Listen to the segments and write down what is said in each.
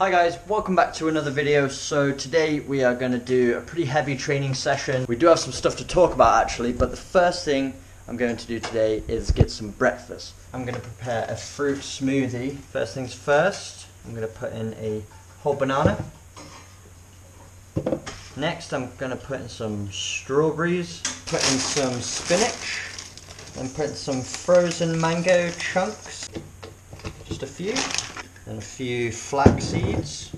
Hi guys, welcome back to another video. So today we are going to do a pretty heavy training session. We do have some stuff to talk about actually, but the first thing I'm going to do today is get some breakfast. I'm going to prepare a fruit smoothie. First things first, I'm going to put in a whole banana. Next I'm going to put in some strawberries, put in some spinach, and put in some frozen mango chunks, just a few. And a few flax seeds.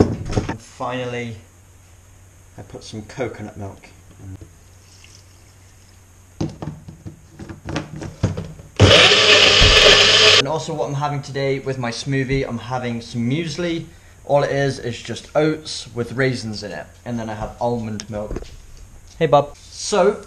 And finally, I put some coconut milk. And also what I'm having today with my smoothie, I'm having some muesli. All it is just oats with raisins in it. And then I have almond milk. Hey Bob. So,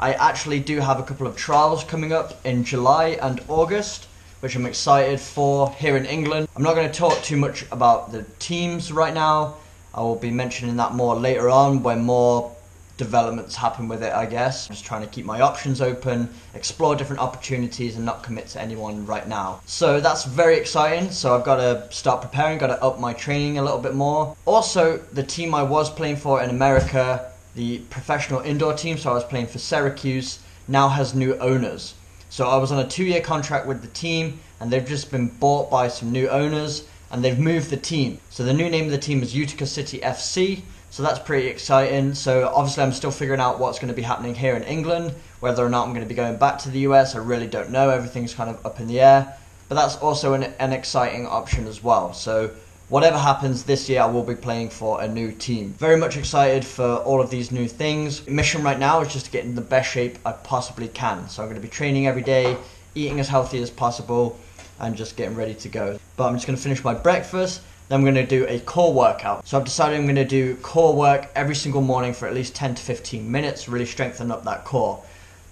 I actually do have a couple of trials coming up in July and August, which I'm excited for here in England. I'm not going to talk too much about the teams right now. I will be mentioning that more later on when more developments happen with it, I guess. I'm just trying to keep my options open, explore different opportunities and not commit to anyone right now. So that's very exciting. So I've got to start preparing, got to up my training a little bit more. Also, the team I was playing for in America, the professional indoor team, so I was playing for Syracuse, now has new owners. So I was on a 2-year contract with the team, and they've just been bought by some new owners, and they've moved the team. So the new name of the team is Utica City FC, so that's pretty exciting. So obviously I'm still figuring out what's going to be happening here in England, whether or not I'm going to be going back to the US, I really don't know, everything's kind of up in the air. But that's also an exciting option as well. So whatever happens this year, I will be playing for a new team. Very much excited for all of these new things. The mission right now is just to get in the best shape I possibly can. So I'm going to be training every day, eating as healthy as possible, and just getting ready to go. But I'm just going to finish my breakfast, then I'm going to do a core workout. So I've decided I'm going to do core work every single morning for at least 10 to 15 minutes, really strengthen up that core.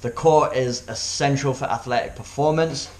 The core is essential for athletic performance.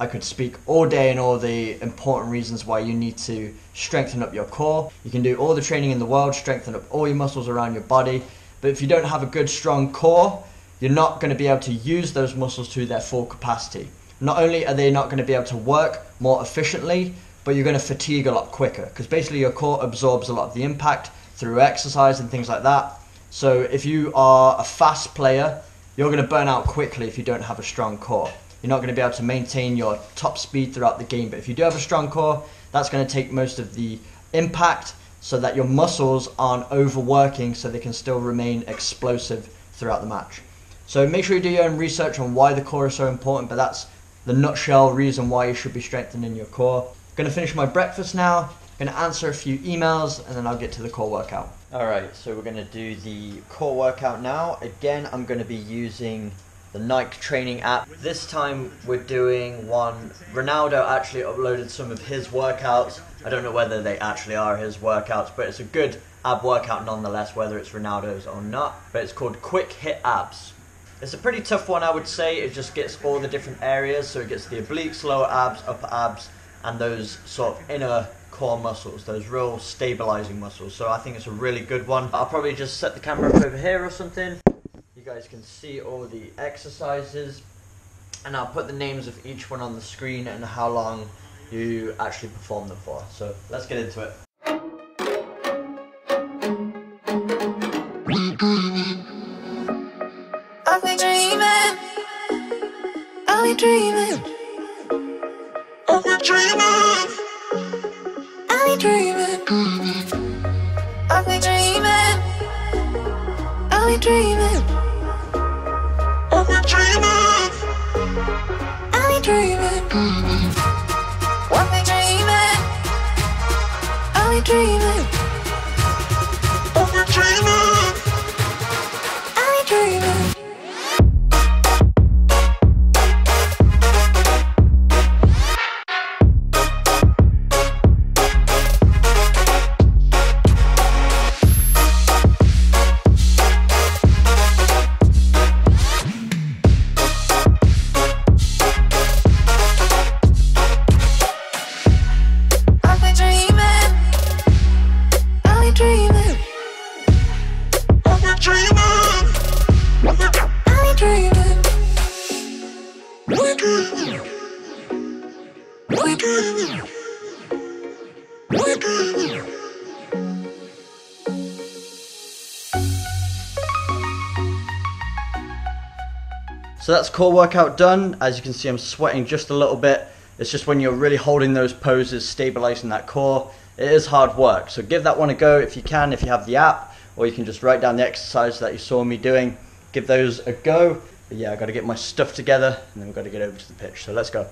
I could speak all day on all the important reasons why you need to strengthen up your core. You can do all the training in the world, strengthen up all your muscles around your body, but if you don't have a good strong core, you're not going to be able to use those muscles to their full capacity. Not only are they not going to be able to work more efficiently, but you're going to fatigue a lot quicker, because basically your core absorbs a lot of the impact through exercise and things like that. So if you are a fast player, you're going to burn out quickly if you don't have a strong core. You're not going to be able to maintain your top speed throughout the game. But if you do have a strong core, that's going to take most of the impact so that your muscles aren't overworking so they can still remain explosive throughout the match. So make sure you do your own research on why the core is so important, but that's the nutshell reason why you should be strengthening your core. I'm going to finish my breakfast now, I'm going to answer a few emails, and then I'll get to the core workout. Alright, so we're going to do the core workout now. Again, I'm going to be using the Nike training app. This time we're doing one. Ronaldo actually uploaded some of his workouts. I don't know whether they actually are his workouts, but it's a good ab workout nonetheless, whether it's Ronaldo's or not. But it's called Quick Hit Abs. It's a pretty tough one, I would say. It just gets all the different areas. So it gets the obliques, lower abs, upper abs, and those sort of inner core muscles, those real stabilizing muscles. So I think it's a really good one. I'll probably just set the camera up over here or something. You guys can see all the exercises, and I'll put the names of each one on the screen and how long you actually perform them for. So let's get into it. I've been dreaming, I've been dreaming, I've been dreaming, I've been dreaming, I've been dreaming, I've been dreaming. So that's core workout done. As you can see, I'm sweating just a little bit. It's just when you're really holding those poses, stabilizing that core, it is hard work. So give that one a go if you can, if you have the app, or you can just write down the exercise that you saw me doing. Give those a go. But yeah, I gotta get my stuff together and then we've gotta get over to the pitch, so let's go.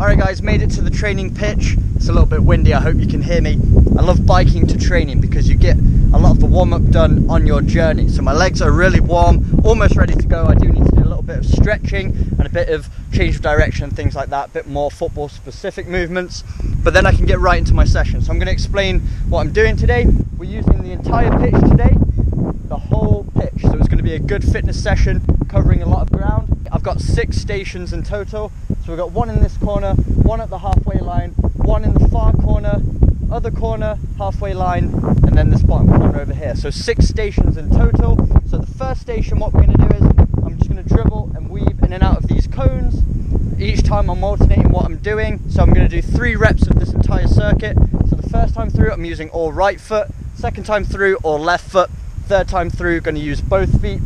Alright guys, made it to the training pitch. It's a little bit windy, I hope you can hear me. I love biking to training because you get a lot of the warm-up done on your journey. So my legs are really warm, almost ready to go. I do need to do a little bit of stretching and a bit of change of direction and things like that, a bit more football specific movements, but then I can get right into my session. So I'm going to explain what I'm doing today. We're using the entire pitch today, the whole pitch. So it's going to be a good fitness session covering a lot of ground. I've got 6 stations in total. So we've got one in this corner, one at the halfway line, one in the far corner, other corner, halfway line, and then this bottom corner over here. So 6 stations in total. So the first station, what we're going to do is I'm just going to dribble and weave in and out of these cones. Each time I'm alternating what I'm doing. So I'm going to do 3 reps of this entire circuit. So the first time through, I'm using all right foot. Second time through, all left foot. Third time through, going to use both feet.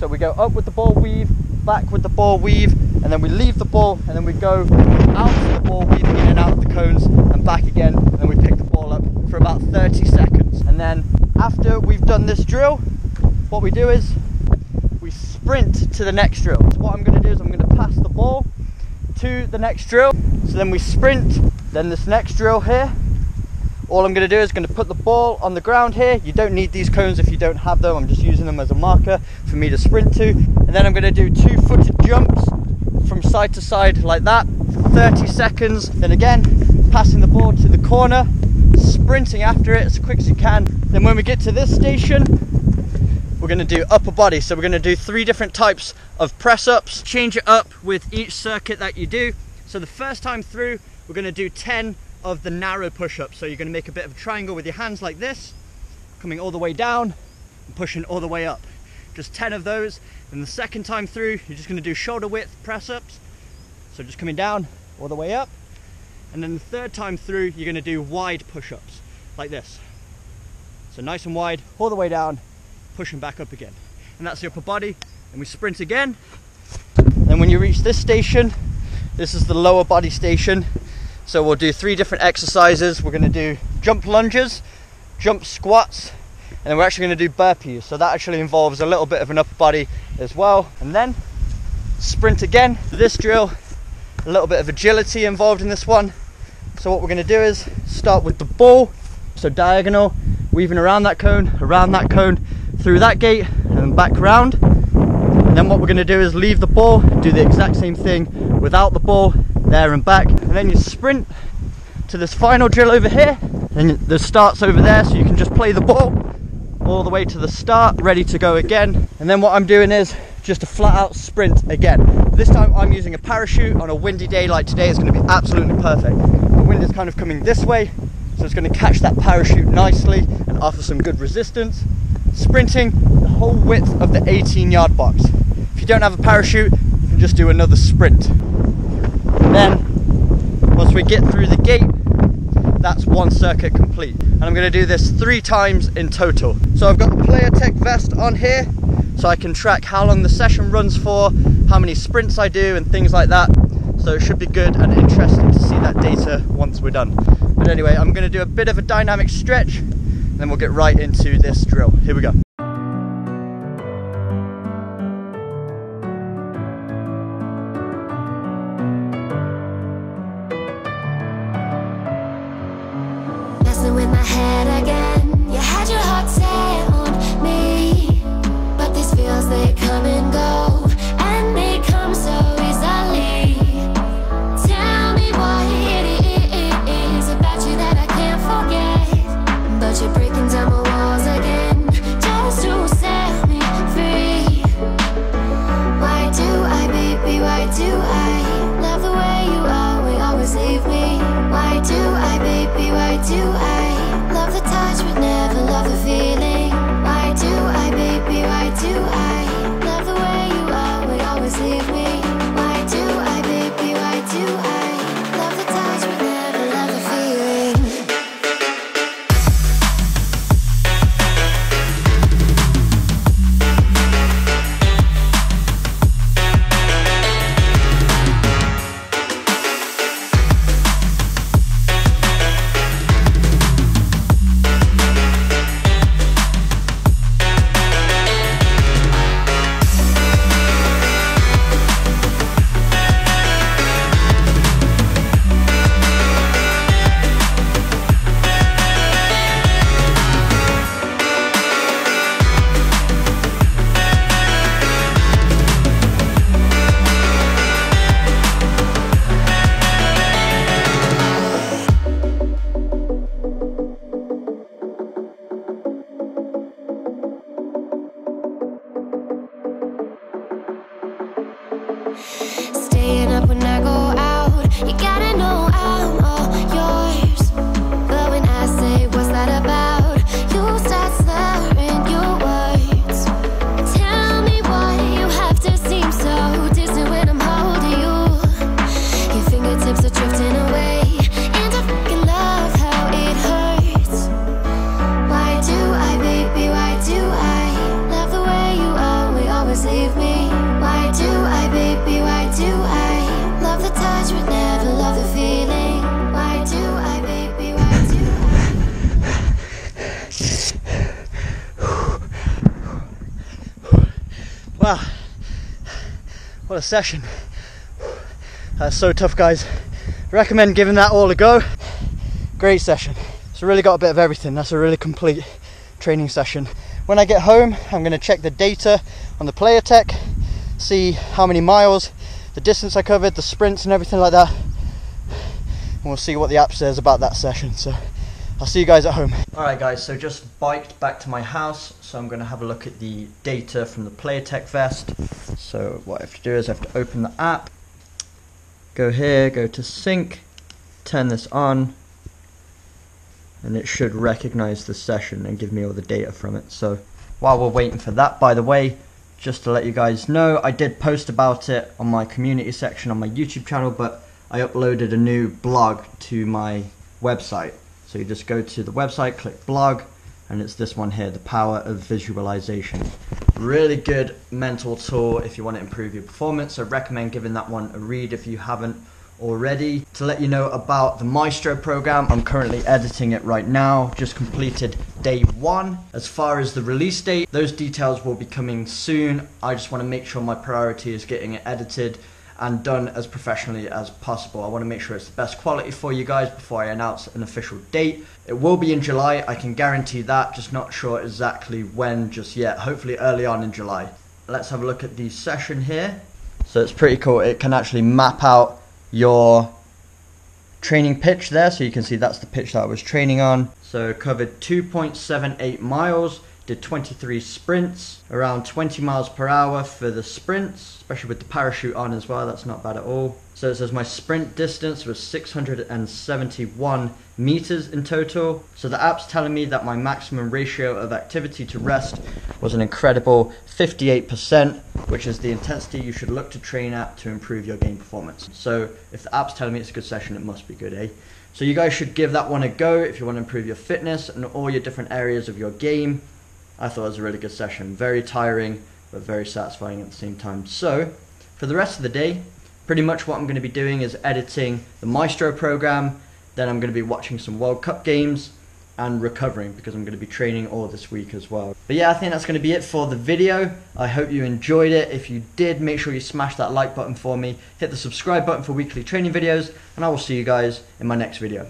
So we go up with the ball, weave, back with the ball, weave, and then we leave the ball, and then we go out to the ball, weaving in and out of the cones, and back again, and then we pick the ball up for about 30 seconds. And then after we've done this drill, what we do is we sprint to the next drill. So what I'm going to do is I'm going to pass the ball to the next drill. So then we sprint, then this next drill here. All I'm going to do is going to put the ball on the ground here. You don't need these cones if you don't have them. I'm just using them as a marker for me to sprint to. And then I'm going to do 2-footed jumps from side to side like that for 30 seconds. Then again, passing the ball to the corner, sprinting after it as quick as you can. Then when we get to this station, we're going to do upper body. So we're going to do 3 different types of press-ups. Change it up with each circuit that you do. So the first time through, we're going to do 10 of the narrow push-up. So you're going to make a bit of a triangle with your hands like this, coming all the way down and pushing all the way up. Just 10 of those. And the second time through, you're just going to do shoulder width press-ups. So just coming down all the way up. And then the third time through, you're going to do wide push-ups like this. So nice and wide, all the way down, pushing back up again. And that's the upper body. And we sprint again. Then when you reach this station, this is the lower body station. So we'll do 3 different exercises. We're going to do jump lunges, jump squats, and then we're actually going to do burpees. So that actually involves a little bit of an upper body as well. And then sprint again. This drill, a little bit of agility involved in this one. So what we're going to do is start with the ball. So diagonal, weaving around that cone, through that gate, and then back round. And then what we're going to do is leave the ball, do the exact same thing without the ball, there and back, and then you sprint to this final drill over here, and the start's over there, so you can just play the ball all the way to the start, ready to go again. And then what I'm doing is just a flat out sprint again. This time I'm using a parachute. On a windy day like today, it's going to be absolutely perfect. The wind is kind of coming this way, so it's going to catch that parachute nicely and offer some good resistance. Sprinting the whole width of the 18-yard box. If you don't have a parachute, you can just do another sprint. Then once we get through the gate, that's one circuit complete, and I'm going to do this 3 times in total. So I've got the PlayerTek vest on here so I can track how long the session runs for, how many sprints I do and things like that, so it should be good and interesting to see that data once we're done. But anyway, I'm going to do a bit of a dynamic stretch and then we'll get right into this drill. Here we go. With my head again, you had your heart set on me, but these feels, they come and go, and they come so What a session. That's so tough, guys. Recommend giving that all a go. Great session. So really got a bit of everything. That's a really complete training session. When I get home, I'm going to check the data on the PlayerTek, see how many miles, the distance I covered, the sprints and everything like that, and we'll see what the app says about that session. So I'll see you guys at home. Alright guys, so just biked back to my house, so I'm going to have a look at the data from the PlayerTek vest. So what I have to do is I have to open the app, go here, go to sync, turn this on, and it should recognize the session and give me all the data from it. So while we're waiting for that, by the way, just to let you guys know, I did post about it on my community section on my YouTube channel, but I uploaded a new blog to my website. So you just go to the website, click blog, and it's this one here, The Power of Visualization. Really good mental tool if you want to improve your performance. I recommend giving that one a read if you haven't already. To let you know about the Maestro program, I'm currently editing it right now. Just completed day 1. As far as the release date, those details will be coming soon. I just want to make sure my priority is getting it edited and done as professionally as possible. I want to make sure it's the best quality for you guys before I announce an official date. It will be in July, I can guarantee that, just not sure exactly when just yet, hopefully early on in July. Let's have a look at the session here. So it's pretty cool, it can actually map out your training pitch there, so you can see that's the pitch that I was training on. So covered 2.78 miles, did 23 sprints, around 20 miles per hour for the sprints, especially with the parachute on as well, that's not bad at all. So it says my sprint distance was 671 meters in total. So the app's telling me that my maximum ratio of activity to rest was an incredible 58%, which is the intensity you should look to train at to improve your game performance. So if the app's telling me it's a good session, it must be good, eh? So you guys should give that one a go if you want to improve your fitness and all your different areas of your game. I thought it was a really good session, very tiring, but very satisfying at the same time. So for the rest of the day, pretty much what I'm going to be doing is editing the Maestro program, then I'm going to be watching some World Cup games and recovering because I'm going to be training all this week as well. But yeah, I think that's going to be it for the video. I hope you enjoyed it. If you did, make sure you smash that like button for me, hit the subscribe button for weekly training videos, and I will see you guys in my next video.